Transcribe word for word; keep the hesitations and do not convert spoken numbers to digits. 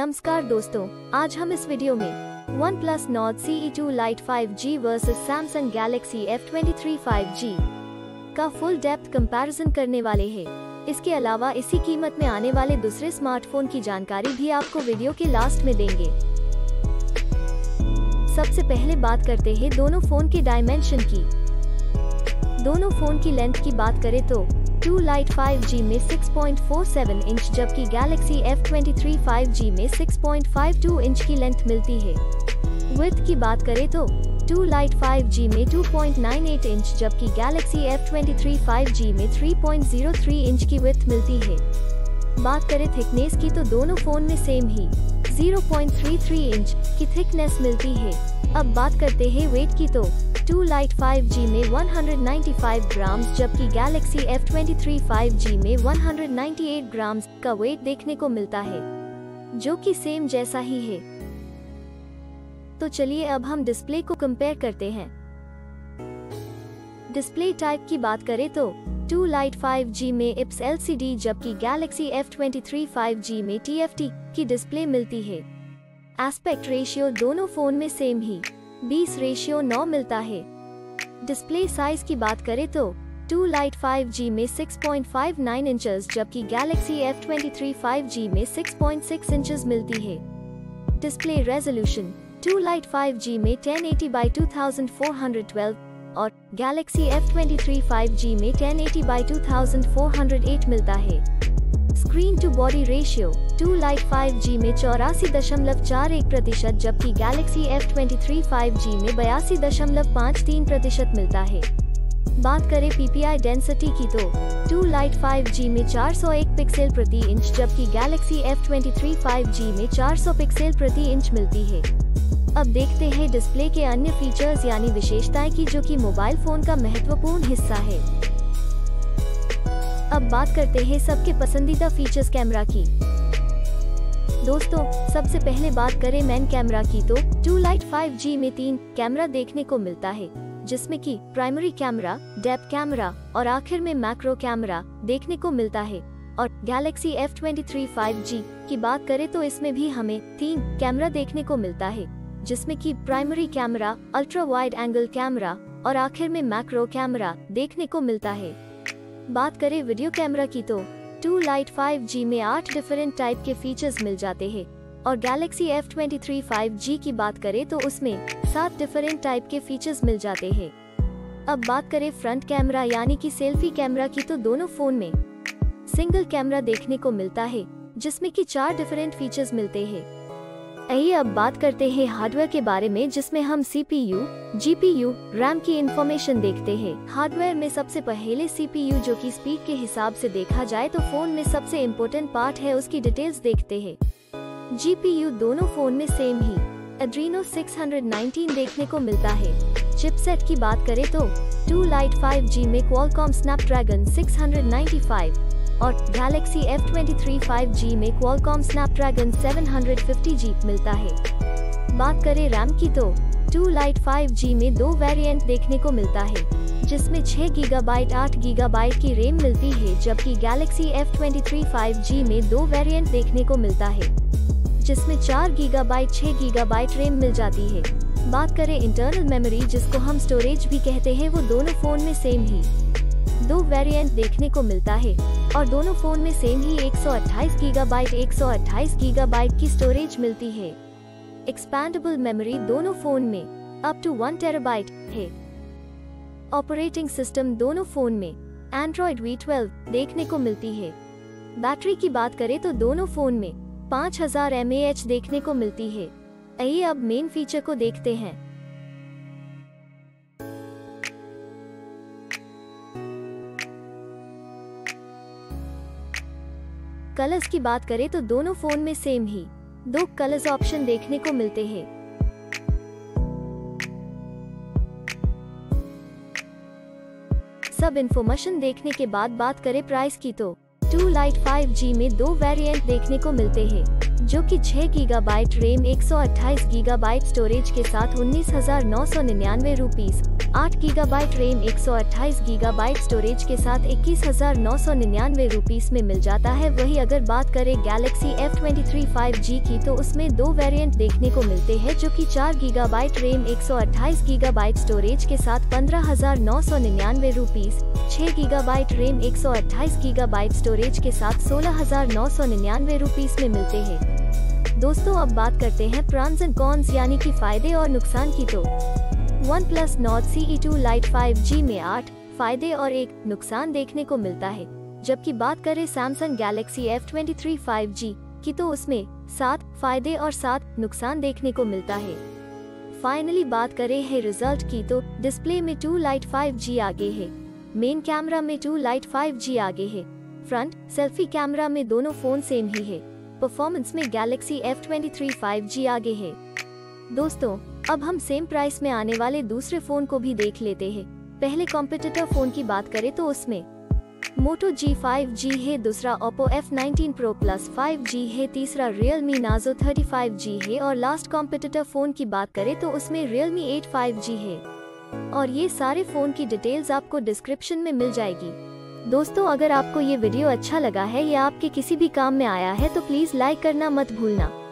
नमस्कार दोस्तों, आज हम इस वीडियो में OnePlus Nord C E two Lite five G versus Samsung Galaxy F twenty three five G का फुल डेप्थ कंपैरिजन करने वाले हैं। इसके अलावा इसी कीमत में आने वाले दूसरे स्मार्टफोन की जानकारी भी आपको वीडियो के लास्ट में देंगे। सबसे पहले बात करते हैं दोनों फोन के डायमेंशन की। दोनों फोन की लेंथ की बात करें तो टू Lite फाइव जी में six point four seven inch जबकि Galaxy F twenty three five G में six point five two inch की लेंथ मिलती है। विड्थ की बात करें तो टू Lite फाइव जी में two point nine eight inch जबकि Galaxy F twenty three five G में three point zero three inch की विड्थ मिलती है। बात करें थिकनेस की तो दोनों फोन में सेम ही zero point three three inch की थिकनेस मिलती है। अब बात करते हैं वेट की तो टू Lite फाइव जी में वन नाइन्टी फाइव ग्राम जबकि Galaxy F twenty three five G में वन नाइन्टी एट ग्राम का वेट देखने को मिलता है, जो कि सेम जैसा ही है। तो चलिए अब हम डिस्प्ले को कंपेयर करते हैं। डिस्प्ले टाइप की बात करें तो टू Lite फाइव जी में I P S L C D जबकि Galaxy F twenty three five G में T F T की डिस्प्ले मिलती है। एस्पेक्ट रेशियो दोनों फोन में सेम ही बीस रेशियो नौ मिलता है। डिस्प्ले साइज की बात करें तो टू Lite फाइव जी में six point five nine inches जबकि Galaxy F twenty three five G में सिक्स पॉइंट सिक्स इंचेस मिलती है। Display resolution two Lite five G में ten eighty by two thousand four hundred twelve और Galaxy F twenty three five G में ten eighty by two thousand four hundred eight मिलता है। Screen to body ratio two Lite five G में चौरासी दशमलव चार एक प्रतिशत जबकि Galaxy F twenty three five G में बयासी दशमलव पाँच तीन प्रतिशत मिलता है। बात करें P P I डेंसिटी की तो टू Lite फाइव जी में चार सौ एक पिक्सेल प्रति इंच जबकि Galaxy F twenty three five G में चार सौ पिक्सेल प्रति इंच मिलती है। अब देखते हैं डिस्प्ले के अन्य फीचर्स यानी विशेषताएं की, जो कि मोबाइल फोन का महत्वपूर्ण हिस्सा है। अब बात करते हैं सबके पसंदीदा फीचर्स कैमरा की। दोस्तों, सबसे पहले बात करें मेन कैमरा की तो टू Lite फाइव जी में तीन कैमरा देखने को मिलता है, जिसमें कि प्राइमरी कैमरा, डेप्थ कैमरा और आखिर में मैक्रो कैमरा देखने को मिलता है। और Galaxy F twenty three five G की बात करें तो इसमें भी हमें तीन कैमरा देखने को मिलता है, जिसमें कि primary camera, ultra wide angle camera और आखिर में मैक्रो कैमरा देखने को मिलता है। बात करें वीडियो कैमरा की तो टू Lite फाइव जी में आठ डिफरेंट टाइप के फीचर्स मिल जाते हैं और Galaxy F twenty three five G की बात करें तो उसमें सात डिफरेंट टाइप के फीचर्स मिल जाते हैं। अब बात करें फ्रंट कैमरा यानी कि सेल्फी कैमरा की तो दोनों फोन में सिंगल कैमरा देखने को मिलता है, जिसमें कि चार डिफरेंट फीचर्स मिलते हैं। आइए अब बात करते हैं हार्डवेयर के बारे में, जिसमें हम सीपीयू, जीपीयू, रैम की इंफॉर्मेशन देखते हैं। हार्डवेयर में सबसे पहले सीपीयू, जो कि स्पीड के हिसाब से देखा जाए तो फोन में सबसे इम्पोर्टेंट पार्ट है, उसकी डिटेल्स देखते हैं। जीपीयू दोनों फोन में सेम ही Adreno सिक्स नाइनटीन देखने को मिलता है। चिपसेट की बात करें तो टू Lite फाइव जी में Qualcomm Snapdragon six ninety five और Galaxy F twenty three five G में Qualcomm Snapdragon seven fifty G मिलता है। बात करें रैम की तो टू Lite फाइव जी में दो वेरिएंट देखने को मिलता है, जिसमें छह गीगाबाइट आठ गीगाबाइट की रैम मिलती है, जबकि Galaxy F twenty three five G में दो वेरिएंट देखने को मिलता है, जिसमें चार गीगाबाइट छह गीगाबाइट रैम मिल जाती है। बात करें इंटरनल मेमोरी, जिसको हम स्टोरेज भी कहते हैं, वो दोनों फोन में सेम ही दो वेरिएंट देखने को मिलता है और दोनों फोन में सेम ही एक सौ अट्ठाईस गीगाबाइट एक सौ अट्ठाईस गीगाबाइट की स्टोरेज मिलती है। एक्सपैंडेबल मेमोरी दोनों फोन में अप टू वन टेराबाइट है। ऑपरेटिंग सिस्टम दोनों फोन में एंड्रॉइड वी ट्वेल्व देखने को मिलती है। बैटरी की बात करें तो दोनों फोन में पाँच हज़ार एम ए एच देखने को मिलती है। आइए अब मेन फीचर को देखते हैं। कलर्स की बात करें तो दोनों फोन में सेम ही दो कलर्स ऑप्शन देखने को मिलते हैं। सब इंफॉर्मेशन देखने के बाद बात करें प्राइस की तो टू Lite फाइव जी में दो वेरिएंट देखने को मिलते हैं, जो कि छह गीगाबाइट रैम एक सौ अट्ठाईस गीगाबाइट स्टोरेज के साथ उन्नीस हज़ार नौ सौ निन्यानवे रुपीस आठ गीगाबाइट रैम एक सौ अट्ठाईस गीगाबाइट स्टोरेज के साथ इक्कीस हजार नौ सौ निन्यानवे रुपीस में मिल जाता है। वहीं अगर बात करें Galaxy F twenty three five G की तो उसमें दो वेरिएंट देखने को मिलते हैं जो कि चार गीगाबाइट रैम एक सौ अट्ठाईस गीगाबाइट स्टोरेज के साथ पंद्रह हजार नौ सौ निन्यानवे रुपीस, छह गीगाबाइट रैम एक सौ अट्ठाईस गीगाबाइट स्टोरेज के साथ सोलह हजार नौ सौ निन्यानवे रुपीस में मिलते हैं। दोस्तों अब बात करते हैं प्रॉन्स एंड कॉन्स यानी कि फायदे और नुकसान की। तो OnePlus Nord C E two lite five G में आठ फायदे और एक नुकसान देखने को मिलता है, जबकि बात करें Samsung Galaxy F twenty three five G की तो उसमें सात फायदे और सात नुकसान देखने को मिलता है। फाइनली बात करें है रिजल्ट की तो डिस्प्ले में टू लाइट फाइव जी आगे है, मेन कैमरा में टू लाइट फाइव जी आगे है, फ्रंट सेल्फी कैमरा में दोनों फोन सेम ही है, परफॉर्मेंस में Galaxy F twenty three five G आगे है। दोस्तों अब हम सेम प्राइस में आने वाले दूसरे फोन को भी देख लेते हैं। पहले कॉम्पिटिटर फोन की बात करें तो उसमें Moto G फाइव जी है, दूसरा Oppo F nineteen Pro Plus five G है, तीसरा Realme Narzo thirty five G है और लास्ट कॉम्पिटिटर फोन की बात करें तो उसमें Realme एट फाइव जी है। और ये सारे फोन की डिटेल्स आपको डिस्क्रिप्शन में मिल जाएगी। दोस्तों अगर आपको ये वीडियो अच्छा लगा है या आपके किसी भी काम में आया है तो प्लीज लाइक करना मत भूलना।